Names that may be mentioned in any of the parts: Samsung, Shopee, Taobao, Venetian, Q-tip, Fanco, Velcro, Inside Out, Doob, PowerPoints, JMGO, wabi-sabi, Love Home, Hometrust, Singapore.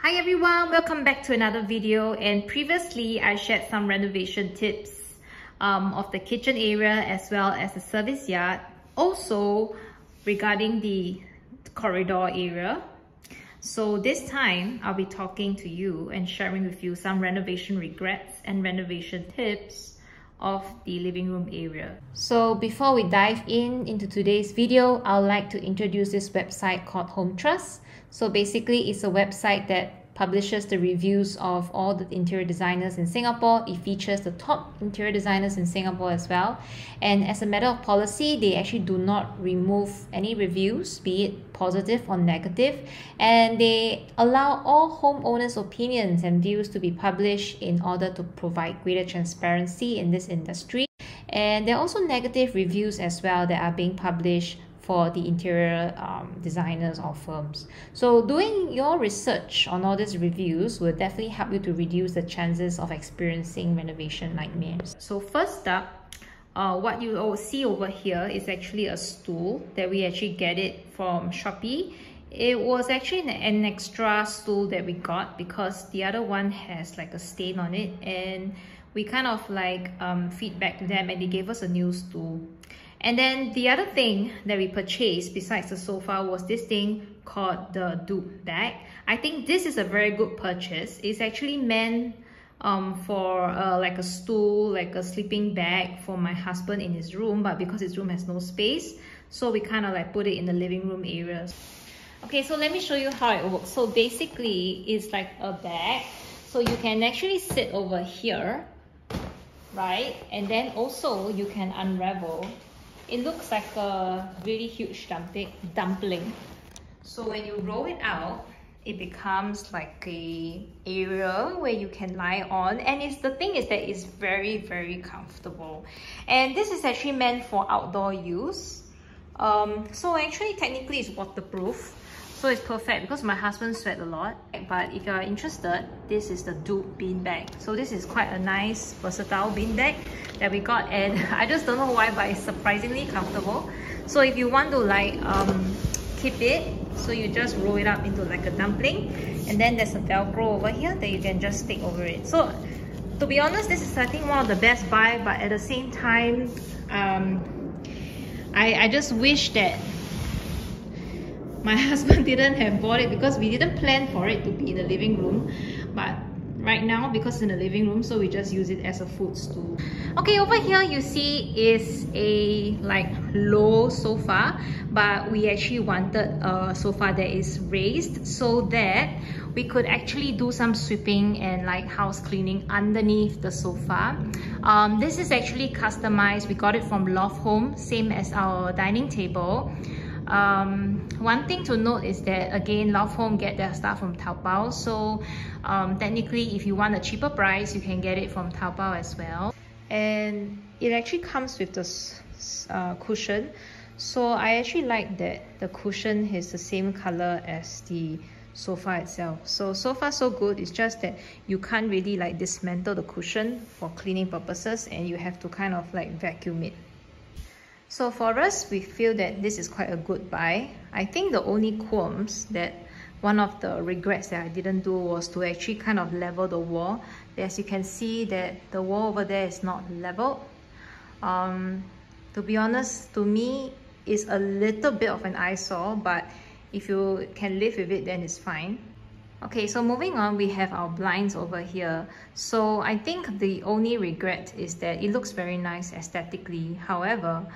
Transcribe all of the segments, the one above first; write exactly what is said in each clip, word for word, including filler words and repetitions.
Hi everyone, welcome back to another video, and previously I shared some renovation tips um, of the kitchen area as well as the service yard, also regarding the corridor area. So this time I'll be talking to you and sharing with you some renovation regrets and renovation tips of the living room area. So before we dive in into today's video, I would like to introduce this website called Hometrust. So basically it's a website that publishes the reviews of all the interior designers in Singapore. It features the top interior designers in Singapore as well. And as a matter of policy, they actually do not remove any reviews, be it positive or negative. And they allow all homeowners' opinions and views to be published in order to provide greater transparency in this industry. And there are also negative reviews as well that are being published for the interior um, designers or firms. So doing your research on all these reviews will definitely help you to reduce the chances of experiencing renovation nightmares. So first up, uh, what you will see over here is actually a stool that we actually get it from Shopee. It was actually an, an extra stool that we got because the other one has like a stain on it, and we kind of like um, feedback to them and they gave us a new stool. And then the other thing that we purchased besides the sofa was this thing called the Doob bag. I think this is a very good purchase. It's actually meant um, for uh, like a stool, like a sleeping bag for my husband in his room, but because his room has no space, so we kind of like put it in the living room area. Okay, so let me show you how it works. So basically, it's like a bag. So you can actually sit over here, right? And then also you can unravel. It looks like a really huge dumpling. So when you roll it out, it becomes like a area where you can lie on. And it's, the thing is that it's very, very comfortable. And this is actually meant for outdoor use. Um, so actually, technically, it's waterproof. So it's perfect because my husband sweats a lot. But if you're interested, this is the Doob bean bag. So this is quite a nice, versatile bean bag that we got, and I just don't know why, but it's surprisingly comfortable. So if you want to like um, keep it, so you just roll it up into like a dumpling, and then there's a Velcro over here that you can just stick over it. So to be honest, this is I think one of the best buy, but at the same time, um, I, I just wish that my husband didn't have bought it because we didn't plan for it to be in the living room, but right now because it's in the living room, so we just use it as a footstool. Okay, over here you see is a like low sofa, but we actually wanted a sofa that is raised so that we could actually do some sweeping and like house cleaning underneath the sofa. Um, this is actually customized. We got it from Love Home, same as our dining table. Um, one thing to note is that again, Love Home get their stuff from Taobao, so um, technically if you want a cheaper price, you can get it from Taobao as well. And it actually comes with this uh, cushion, so I actually like that the cushion is the same color as the sofa itself. So so far so good. It's just that you can't really like dismantle the cushion for cleaning purposes, and you have to kind of like vacuum it. So for us, we feel that this is quite a good buy. I think the only qualms that one of the regrets that I didn't do was to actually kind of level the wall. As you can see that the wall over there is not leveled. Um, to be honest, to me, it's a little bit of an eyesore, but if you can live with it, then it's fine. Okay, so moving on, we have our blinds over here. So I think the only regret is that it looks very nice aesthetically. However,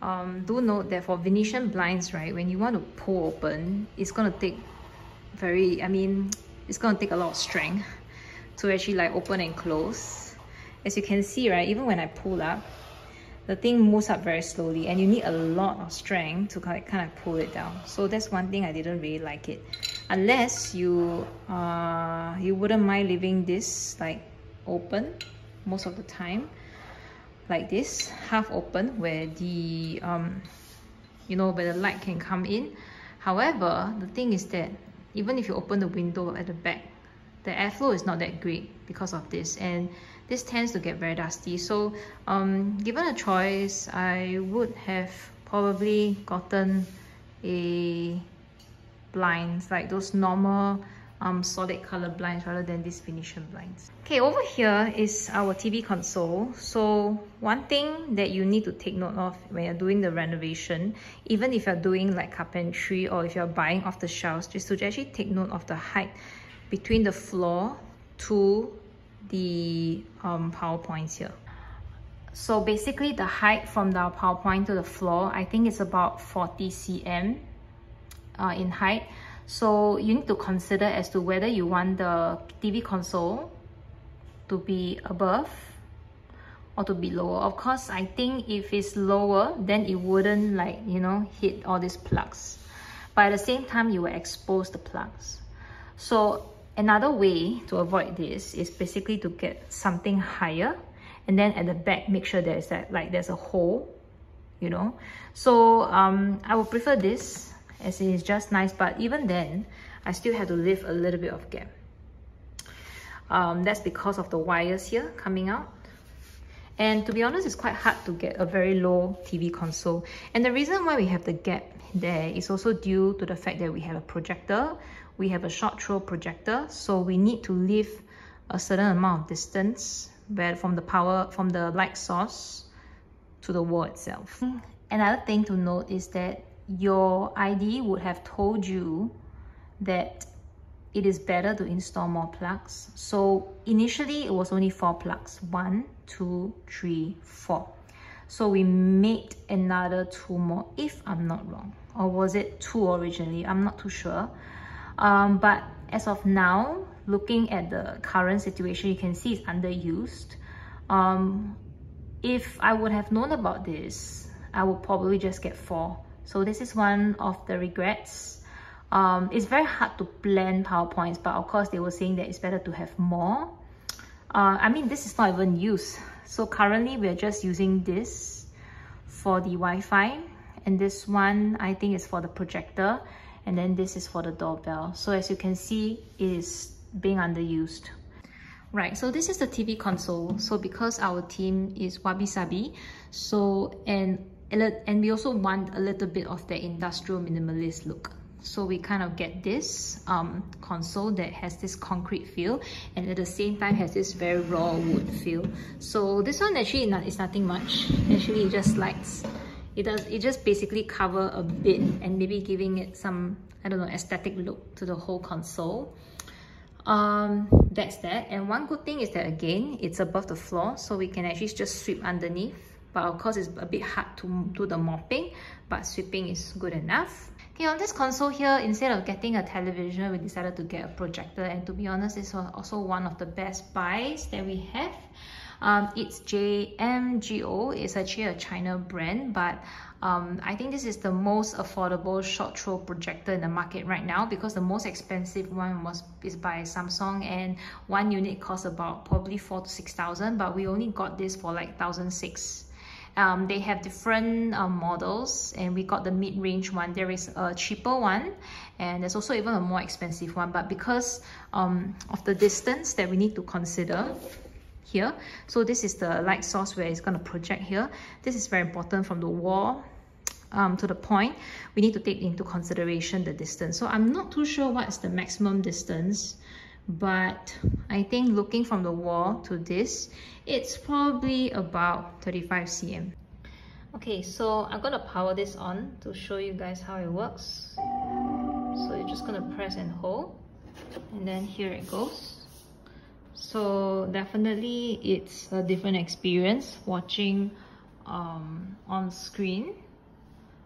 um, do note that for Venetian blinds, right, when you want to pull open, it's going to take very, I mean, it's going to take a lot of strength to actually like open and close. As you can see, right, even when I pull up, the thing moves up very slowly and you need a lot of strength to kind of, kind of pull it down. So that's one thing I didn't really like it. Unless you uh, you wouldn't mind leaving this like open most of the time, like this half open, where the um you know where the light can come in. However, the thing is that even if you open the window at the back, the airflow is not that great because of this, and this tends to get very dusty. So um, given a choice, I would have probably gotten a blinds like those normal um, solid color blinds rather than these Venetian blinds. Okay, over here is our T V console. So one thing that you need to take note of when you're doing the renovation, even if you're doing like carpentry or if you're buying off the shelves, is to actually take note of the height between the floor to the um, power points here. So basically the height from the power point to the floor, I think it's about forty centimeters uh, in height. So you need to consider as to whether you want the T V console to be above or to be lower. Of course, I think if it's lower, then it wouldn't like, you know, hit all these plugs. But at the same time, you will expose the plugs. So another way to avoid this is basically to get something higher. And then at the back, make sure there's that like there's a hole, you know. So um, I would prefer this as it is just nice. But even then, I still have to leave a little bit of gap. Um, that's because of the wires here coming out. And to be honest, it's quite hard to get a very low T V console. And the reason why we have the gap there is also due to the fact that we have a projector. We have a short throw projector, so we need to leave a certain amount of distance where from the power from the light source to the wall itself. Another thing to note is that your I D would have told you that it is better to install more plugs. So initially it was only four plugs, one, two, three, four. So we made another two more, if I'm not wrong, or was it two originally? I'm not too sure. Um, but as of now, looking at the current situation, you can see it's underused. Um, if I would have known about this, I would probably just get four. So this is one of the regrets. Um, it's very hard to plan PowerPoints, but of course they were saying that it's better to have more. Uh, I mean, this is not even used. So currently we're just using this for the Wi-Fi. And this one, I think, is for the projector. And then this is for the doorbell. So as you can see, it is being underused. Right, so this is the T V console. So because our theme is wabi-sabi, so and, and we also want a little bit of the industrial minimalist look. So we kind of get this um, console that has this concrete feel and at the same time has this very raw wood feel. So this one actually not, is nothing much. Actually, it just slides. It does. It just basically cover a bit and maybe giving it some, I don't know, aesthetic look to the whole console. Um, that's that. And one good thing is that again, it's above the floor, so we can actually just sweep underneath. But of course, it's a bit hard to do the mopping, but sweeping is good enough. Okay, on this console here, instead of getting a television, we decided to get a projector. And to be honest, this was also one of the best buys that we have. Um, it's J M G O, it's actually a China brand, but um, I think this is the most affordable short throw projector in the market right now because the most expensive one was is by Samsung and one unit costs about probably four to six thousand, but we only got this for like one thousand six. Um, they have different um, models and we got the mid-range one. There is a cheaper one and there's also even a more expensive one, but because um, of the distance that we need to consider here. So this is the light source where it's going to project here. This is very important from the wall um, to the point. We need to take into consideration the distance. So I'm not too sure what's the maximum distance, but I think looking from the wall to this, it's probably about thirty-five centimeters. Okay, so I'm going to power this on to show you guys how it works. So you're just going to press and hold and then here it goes. So definitely it's a different experience watching um, on screen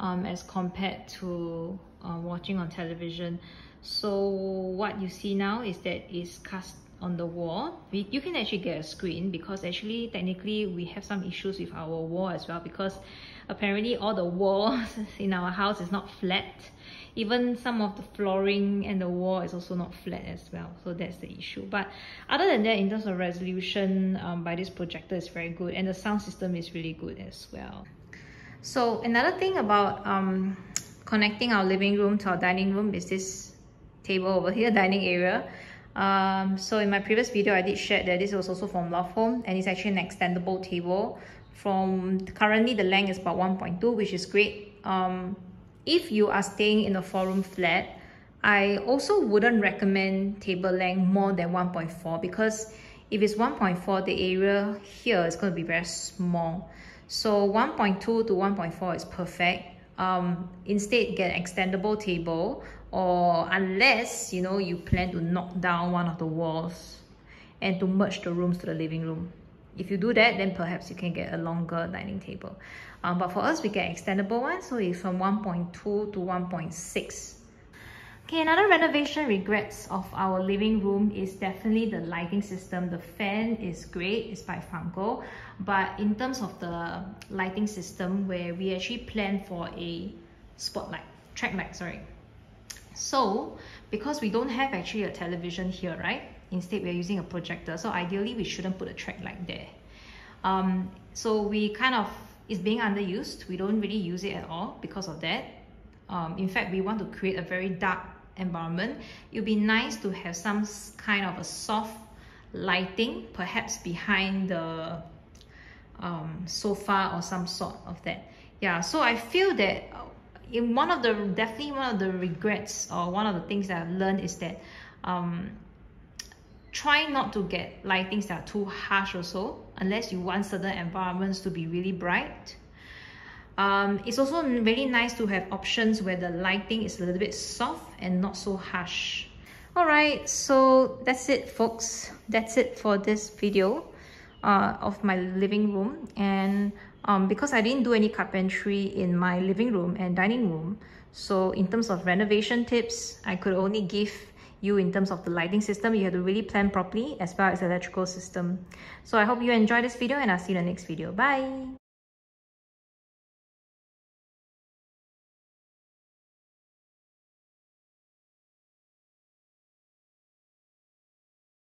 um, as compared to uh, watching on television. So what you see now is that it's cast on the wall. We, you can actually get a screen because actually technically we have some issues with our wall as well because apparently all the walls in our house is not flat. Even some of the flooring and the wall is also not flat as well. So that's the issue. But other than that, in terms of resolution um, by this projector is very good. And the sound system is really good as well. So another thing about um, connecting our living room to our dining room is this table over here, dining area. Um, so in my previous video, I did share that this was also from Love Home. And it's actually an extendable table. From currently the length is about one point two, which is great. Um, If you are staying in a four room flat, I also wouldn't recommend table length more than one point four, because if it's one point four, the area here is going to be very small. So one point two to one point four is perfect. Um, instead, get an extendable table, or unless, you know, you plan to knock down one of the walls and to merge the rooms to the living room. If you do that, then perhaps you can get a longer dining table. Um, but for us, we get extendable one, so it's from one point two to one point six. Okay, another renovation regrets of our living room is definitely the lighting system. The fan is great, it's by Fanco, but in terms of the lighting system, where we actually planned for a spotlight, track light, sorry. So, because we don't have actually a television here, right? Instead, we're using a projector. So ideally, we shouldn't put a track light there. Um, so we kind of, it's being underused. We don't really use it at all because of that. Um, in fact, we want to create a very dark environment. It would be nice to have some kind of a soft lighting, perhaps behind the um, sofa or some sort of that. Yeah, so I feel that in one of the, definitely one of the regrets or one of the things that I've learned is that um, try not to get lightings that are too harsh also, unless you want certain environments to be really bright. Um, it's also really nice to have options where the lighting is a little bit soft and not so harsh. Alright, so that's it, folks. That's it for this video uh, of my living room. And um, because I didn't do any carpentry in my living room and dining room, so in terms of renovation tips, I could only give you in terms of the lighting system. You have to really plan properly, as well as the electrical system. So I hope you enjoyed this video, and I'll see you in the next video. Bye!